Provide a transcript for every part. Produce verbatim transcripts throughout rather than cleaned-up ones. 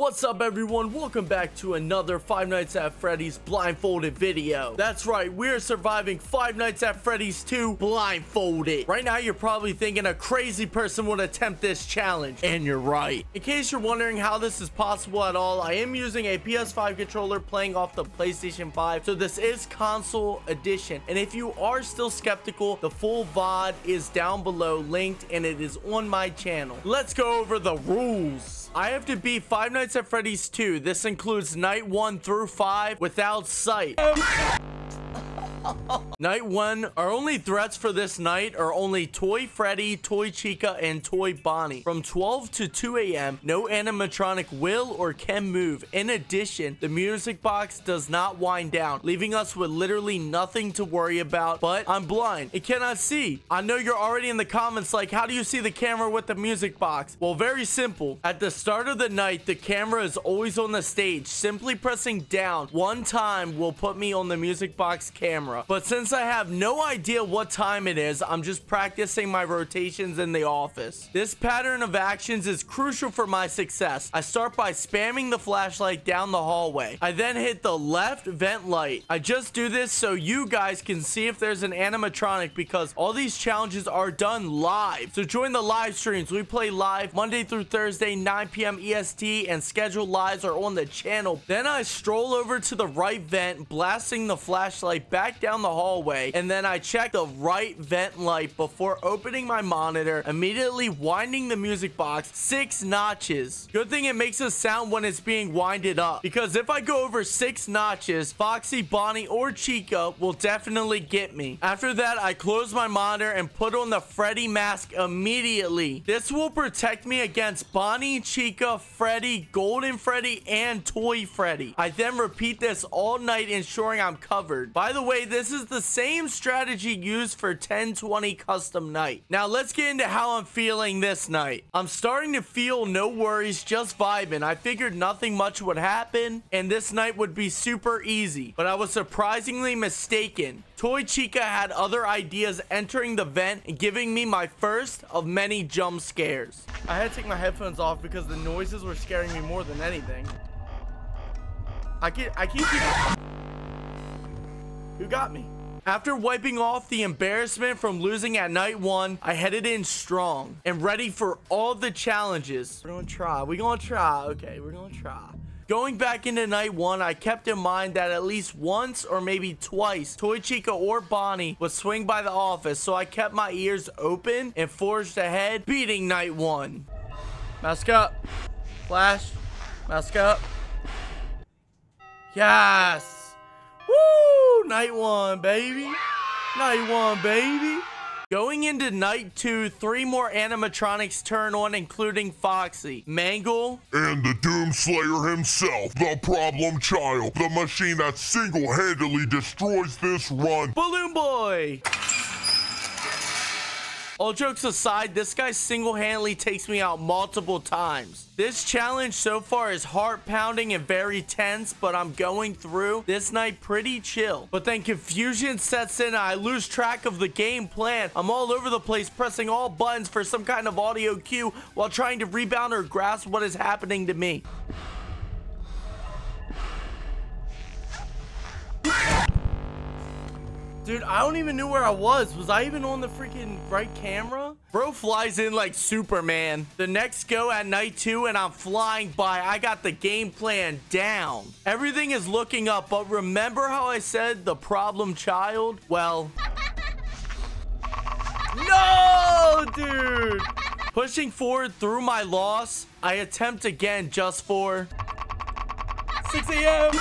What's up everyone, welcome back to another Five Nights at Freddy's blindfolded video. That's right, we're surviving Five Nights at Freddy's two blindfolded. Right now you're probably thinking a crazy person would attempt this challenge, and you're right. In case you're wondering how this is possible at all, I am using a P S five controller playing off the PlayStation five, so this is console edition. And if you are still skeptical, the full V O D is down below linked, and it is on my channel. Let's go over the rules. I have to beat Five Nights at Freddy's two. This includes night one through five without sight. Night one, our only threats for this night are only Toy Freddy, Toy Chica, and Toy Bonnie. From twelve to two A M, no animatronic will or can move. In addition, the music box does not wind down, leaving us with literally nothing to worry about. But I'm blind and cannot see. I know you're already in the comments like, how do you see the camera with the music box? Well, very simple. At the start of the night, the camera is always on the stage. Simply pressing down one time will put me on the music box camera. But since I have no idea what time it is, I'm just practicing my rotations in the office. This pattern of actions is crucial for my success. I start by spamming the flashlight down the hallway. I then hit the left vent light. I just do this so you guys can see if there's an animatronic, because all these challenges are done live. So join the live streams. We play live Monday through Thursday, nine P M E S T, and scheduled lives are on the channel. Then I stroll over to the right vent, blasting the flashlight back down the hallway, and then I check the right vent light before opening my monitor, immediately winding the music box six notches. Good thing it makes a sound when it's being winded up, because if I go over six notches, Foxy, Bonnie, or Chica will definitely get me. After that, I close my monitor and put on the Freddy mask immediately. This will protect me against Bonnie, Chica, Freddy, Golden Freddy, and Toy Freddy. I then repeat this all night, ensuring I'm covered. By the way, this is the same strategy used for ten twenty custom night. Now let's get into how I'm feeling this night. I'm starting to feel no worries, just vibing. I figured nothing much would happen and this night would be super easy, but I was surprisingly mistaken. Toy Chica had other ideas, entering the vent and giving me my first of many jump scares. I had to take my headphones off because the noises were scaring me more than anything. I can't, I keep Who got me? After wiping off the embarrassment from losing at night one, I headed in strong and ready for all the challenges. We're gonna try. We're gonna try. Okay, we're gonna try. Going back into night one, I kept in mind that at least once or maybe twice, Toy Chica or Bonnie would swing by the office, so I kept my ears open and forged ahead, beating night one. Mask up. Flash. Mask up. Yes. Woo! Night one, baby. Night one, baby. Going into night two, three more animatronics turn on, including Foxy, Mangle, and the Doom Slayer himself, the problem child, the machine that single-handedly destroys this run, Balloon Boy. All jokes aside, this guy single-handedly takes me out multiple times. This challenge so far is heart-pounding and very tense, but I'm going through this night pretty chill. But then confusion sets in and I lose track of the game plan. I'm all over the place, pressing all buttons for some kind of audio cue while trying to rebound or grasp what is happening to me. Dude, I don't even know where I was. Was I even on the freaking right camera? Bro flies in like Superman. The next go at night two and I'm flying by. I got the game plan down. Everything is looking up, but remember how I said the problem child? Well, no, dude. Pushing forward through my loss, I attempt again just for six A M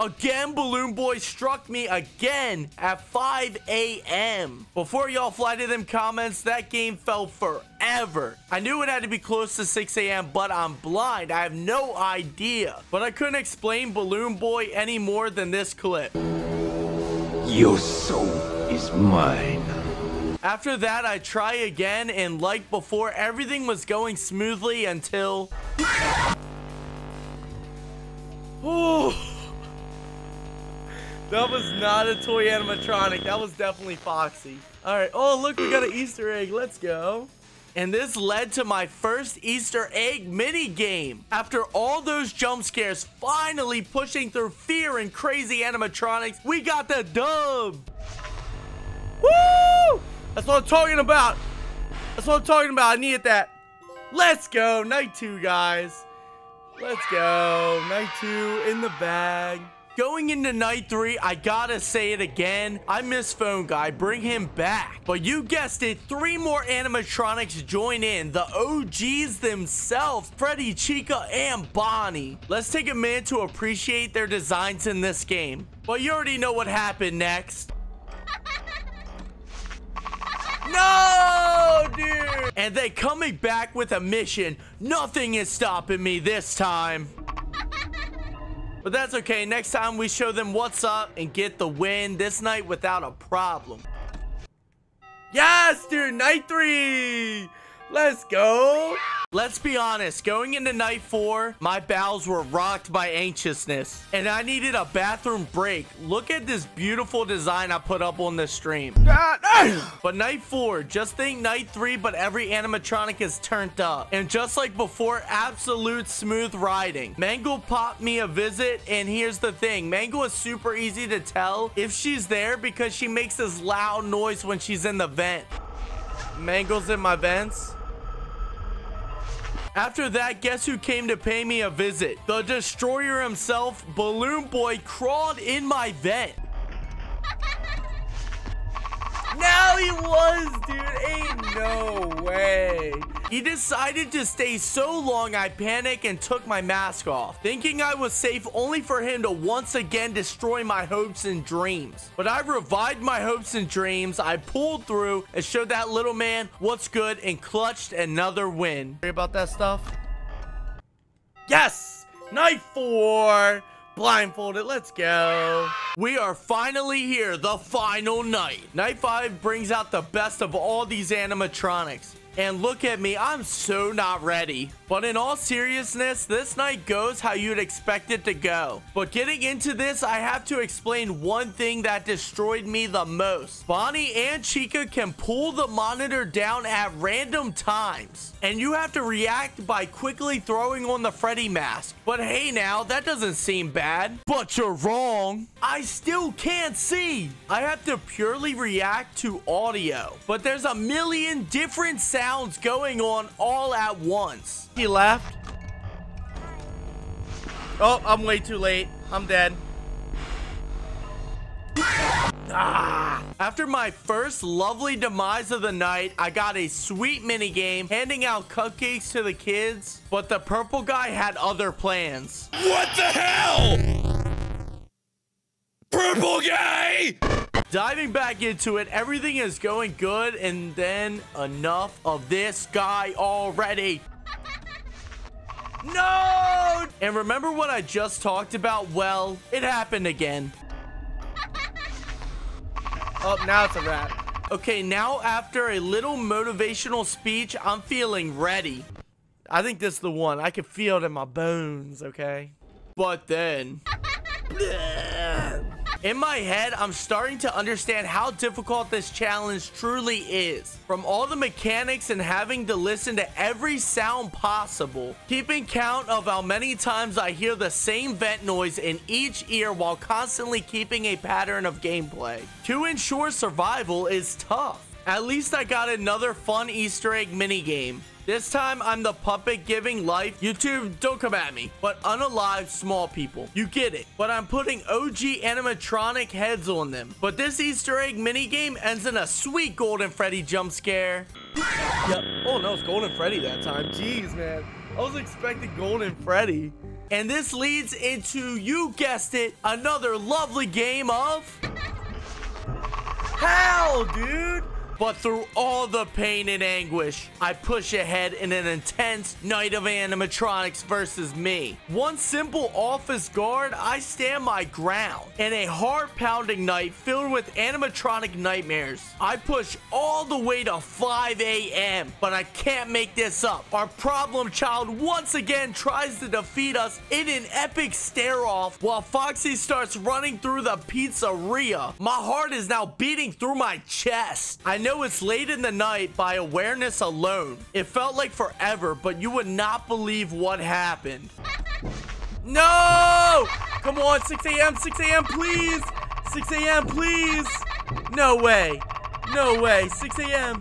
Again, Balloon Boy struck me again at five A M Before y'all fly to them comments, that game fell forever. I knew it had to be close to six A M, but I'm blind. I have no idea. But I couldn't explain Balloon Boy any more than this clip. Your soul is mine. After that, I try again, and like before, everything was going smoothly until... Oh... That was not a toy animatronic. That was definitely Foxy. All right. Oh, look, we got an Easter egg. Let's go. And this led to my first Easter egg mini game. After all those jump scares, finally pushing through fear and crazy animatronics, we got the dub. Woo! That's what I'm talking about. That's what I'm talking about. I needed that. Let's go. Night two, guys. Let's go. Night two in the bag. Going into night three, I gotta say it again. I miss Phone Guy. Bring him back. But you guessed it, three more animatronics join in. The O Gs themselves, Freddy, Chica, and Bonnie. Let's take a minute to appreciate their designs in this game. But you already know what happened next. No, dude! And they coming back with a mission. Nothing is stopping me this time. But that's okay. Next time we show them what's up and get the win this night without a problem. Yes, dude. Night three. Let's go. Let's be honest. Going into night four, my bowels were rocked by anxiousness. And I needed a bathroom break. Look at this beautiful design I put up on the stream. But night four, just think night three, but every animatronic is turned up. And just like before, absolute smooth riding. Mangle popped me a visit, and here's the thing. Mangle is super easy to tell if she's there because she makes this loud noise when she's in the vent. Mangle's in my vents. After that, guess who came to pay me a visit? The destroyer himself, Balloon Boy, crawled in my vent. Now he was, dude. Ain't no way. He decided to stay so long I panicked and took my mask off, thinking I was safe only for him to once again destroy my hopes and dreams. But I revived my hopes and dreams. I pulled through and showed that little man what's good and clutched another win. Worry about that stuff. Yes! Night four! Blindfolded, let's go. We are finally here, the final night. Night five brings out the best of all these animatronics. And look at me, I'm so not ready. But in all seriousness, this night goes how you'd expect it to go. But getting into this, I have to explain one thing that destroyed me the most. Bonnie and Chica can pull the monitor down at random times. And you have to react by quickly throwing on the Freddy mask. But hey now, that doesn't seem bad. But you're wrong. I still can't see. I have to purely react to audio. But there's a million different sounds. Sounds going on all at once. He left. Oh, I'm way too late. I'm dead. Ah. After my first lovely demise of the night, I got a sweet mini game handing out cupcakes to the kids, but the purple guy had other plans. What the hell? Purple guy! Diving back into it, everything is going good, and then enough of this guy already. No! And remember what I just talked about? Well, it happened again. Oh, now it's a wrap. Okay, now after a little motivational speech, I'm feeling ready. I think this is the one. I can feel it in my bones, okay? But then... In my head, I'm starting to understand how difficult this challenge truly is. From all the mechanics and having to listen to every sound possible, keeping count of how many times I hear the same vent noise in each ear while constantly keeping a pattern of gameplay. To ensure survival is tough. At least I got another fun Easter egg minigame. This time, I'm the puppet giving life. YouTube, don't come at me. But unalive small people. You get it. But I'm putting O G animatronic heads on them. But this Easter egg minigame ends in a sweet Golden Freddy jump scare. Yep. Oh, no, it's Golden Freddy that time. Jeez, man. I was expecting Golden Freddy. And this leads into, you guessed it, another lovely game of... Hell, dude. But through all the pain and anguish, I push ahead in an intense night of animatronics versus me. One simple office guard, I stand my ground. In a heart-pounding night filled with animatronic nightmares, I push all the way to five A M But I can't make this up. Our problem child once again tries to defeat us in an epic stare-off while Foxy starts running through the pizzeria. My heart is now beating through my chest. I know it's late in the night by awareness alone. It felt like forever, but you would not believe what happened. No! Come on, six A M, six A M, please! six A M, please! No way. No way. six A M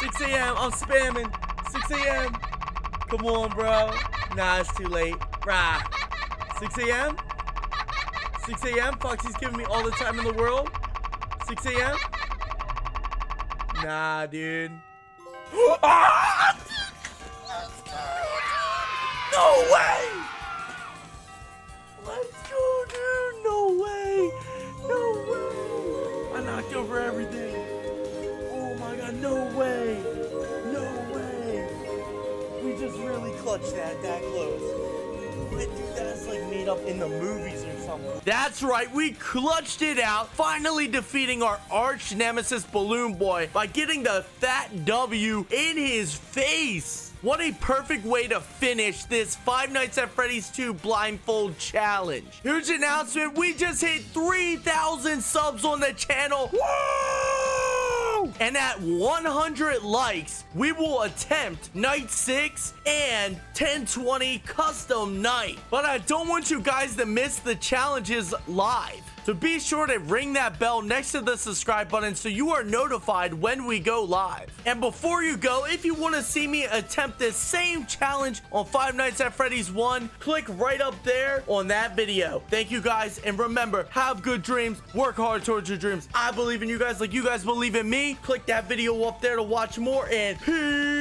six A M I'm spamming. six A M Come on, bro. Nah, it's too late. Rah. six A M six A M Foxy's giving me all the time in the world. six A M Nah, dude. Ah! No way! Let's go, dude. No way. No way. I knocked over everything. Oh my god, no way. No way. We just really clutched that that close. But dude, that's like made up in the movies or something. That's right, we clutched it out, finally defeating our arch nemesis Balloon Boy by getting the fat W in his face. What a perfect way to finish this Five Nights at Freddy's two blindfold challenge. Huge announcement, we just hit three thousand subs on the channel. Woo! And at one hundred likes, we will attempt night six and ten twenty custom night. But I don't want you guys to miss the challenges live. So be sure to ring that bell next to the subscribe button so you are notified when we go live. And before you go, if you want to see me attempt this same challenge on Five Nights at Freddy's one, click right up there on that video. Thank you guys, and remember, have good dreams, work hard towards your dreams. I believe in you guys like you guys believe in me. Click that video up there to watch more, and peace.